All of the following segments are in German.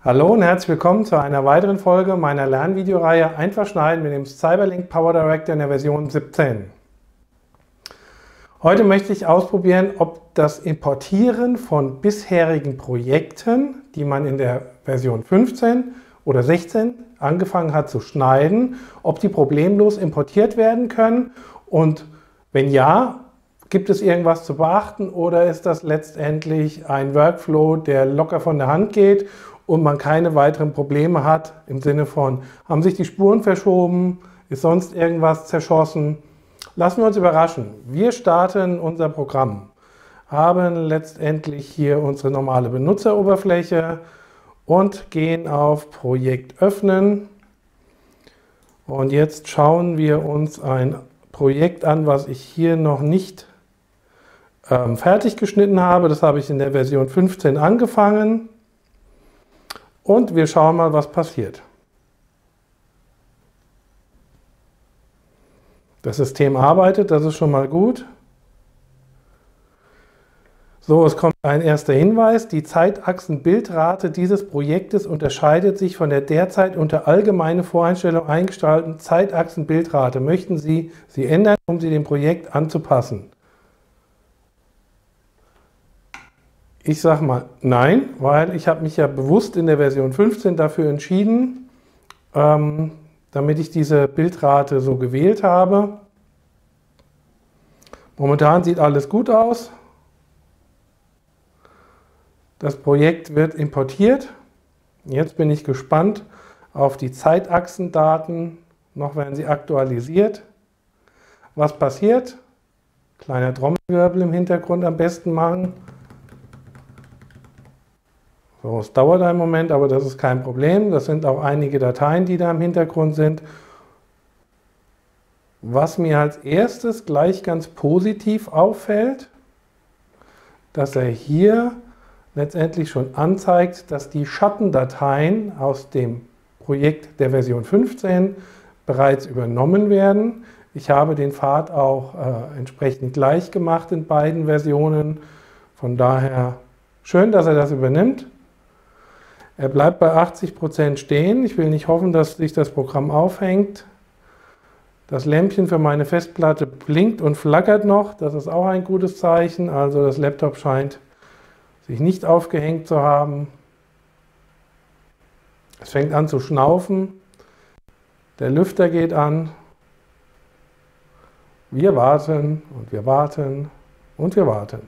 Hallo und herzlich willkommen zu einer weiteren Folge meiner Lernvideoreihe Einfach Schneiden mit dem Cyberlink PowerDirector in der Version 17. Heute möchte ich ausprobieren, ob das Importieren von bisherigen Projekten, die man in der Version 15 oder 16 angefangen hat zu schneiden, ob die problemlos importiert werden können und wenn ja, gibt es irgendwas zu beachten oder ist das letztendlich ein Workflow, der locker von der Hand geht und man keine weiteren Probleme hat, im Sinne von, haben sich die Spuren verschoben, ist sonst irgendwas zerschossen? Lassen wir uns überraschen. Wir starten unser Programm, haben letztendlich hier unsere normale Benutzeroberfläche und gehen auf Projekt öffnen. Und jetzt schauen wir uns ein Projekt an, was ich hier noch nicht fertig geschnitten habe. Das habe ich in der Version 15 angefangen. Und wir schauen mal, was passiert. Das System arbeitet, das ist schon mal gut. So, es kommt ein erster Hinweis. Die Zeitachsenbildrate dieses Projektes unterscheidet sich von der derzeit unter allgemeine Voreinstellung eingestellten Zeitachsenbildrate. Möchten Sie sie ändern, um sie dem Projekt anzupassen? Ich sage mal nein, weil ich habe mich ja bewusst in der Version 15 dafür entschieden, damit ich diese Bildrate so gewählt habe. Momentan sieht alles gut aus. Das Projekt wird importiert. Jetzt bin ich gespannt auf die Zeitachsendaten. Noch werden sie aktualisiert. Was passiert? Kleiner Trommelwirbel im Hintergrund am besten machen. So, es dauert einen Moment, aber das ist kein Problem. Das sind auch einige Dateien, die da im Hintergrund sind. Was mir als erstes gleich ganz positiv auffällt, dass er hier letztendlich schon anzeigt, dass die Schattendateien aus dem Projekt der Version 15 bereits übernommen werden. Ich habe den Pfad auch entsprechend gleich gemacht in beiden Versionen. Von daher schön, dass er das übernimmt. Er bleibt bei 80% stehen. Ich will nicht hoffen, dass sich das Programm aufhängt. Das Lämpchen für meine Festplatte blinkt und flackert noch. Das ist auch ein gutes Zeichen. Also das Laptop scheint sich nicht aufgehängt zu haben. Es fängt an zu schnaufen. Der Lüfter geht an. Wir warten und wir warten und wir warten.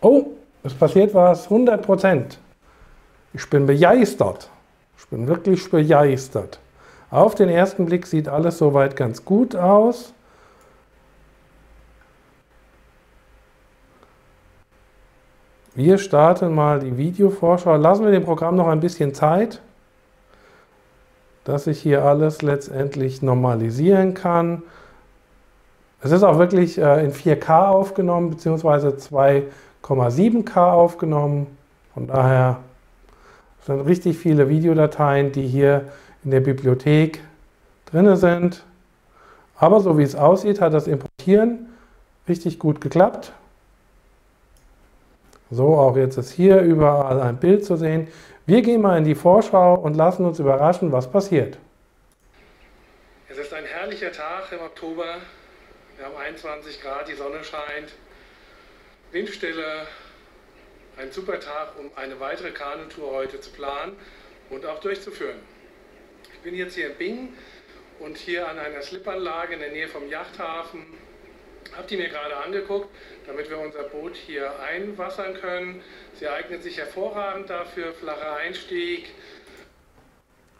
Oh! Es passiert was, 100%. Ich bin begeistert. Ich bin wirklich begeistert. Auf den ersten Blick sieht alles soweit ganz gut aus. Wir starten mal die Videovorschau. Lassen wir dem Programm noch ein bisschen Zeit, dass ich hier alles letztendlich normalisieren kann. Es ist auch wirklich in 4K aufgenommen, beziehungsweise 2,7K aufgenommen. Von daher sind richtig viele Videodateien, die hier in der Bibliothek drin sind. Aber so wie es aussieht, hat das Importieren richtig gut geklappt. So, auch jetzt ist hier überall ein Bild zu sehen. Wir gehen mal in die Vorschau und lassen uns überraschen, was passiert. Es ist ein herrlicher Tag im Oktober. Wir haben 21 Grad, die Sonne scheint. Windstille, ein super Tag, um eine weitere Kanutour heute zu planen und auch durchzuführen. Ich bin jetzt hier in Bingen und hier an einer Slipanlage in der Nähe vom Yachthafen. Habe die mir gerade angeguckt, damit wir unser Boot hier einwassern können. Sie eignet sich hervorragend dafür, flacher Einstieg.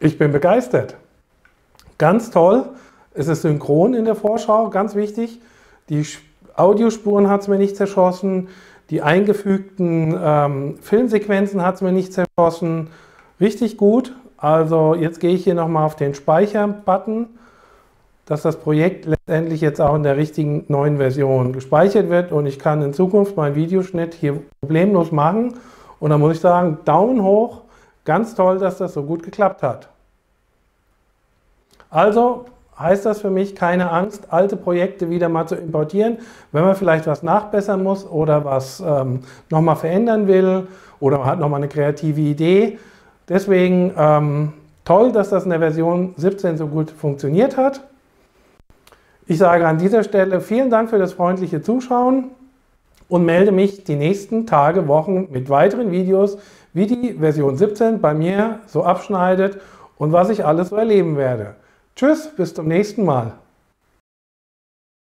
Ich bin begeistert. Ganz toll. Es ist synchron in der Vorschau, ganz wichtig. Die Audiospuren hat es mir nicht zerschossen, die eingefügten Filmsequenzen hat es mir nicht zerschossen. Richtig gut. Also jetzt gehe ich hier nochmal auf den Speichern-Button, dass das Projekt letztendlich jetzt auch in der richtigen neuen Version gespeichert wird und ich kann in Zukunft meinen Videoschnitt hier problemlos machen. Und dann muss ich sagen, Daumen hoch, ganz toll, dass das so gut geklappt hat. Also heißt das für mich, keine Angst, alte Projekte wieder mal zu importieren, wenn man vielleicht was nachbessern muss oder was nochmal verändern will oder man hat nochmal eine kreative Idee. Deswegen toll, dass das in der Version 17 so gut funktioniert hat. Ich sage an dieser Stelle vielen Dank für das freundliche Zuschauen und melde mich die nächsten Tage, Wochen mit weiteren Videos, wie die Version 17 bei mir so abschneidet und was ich alles so erleben werde. Tschüss, bis zum nächsten Mal.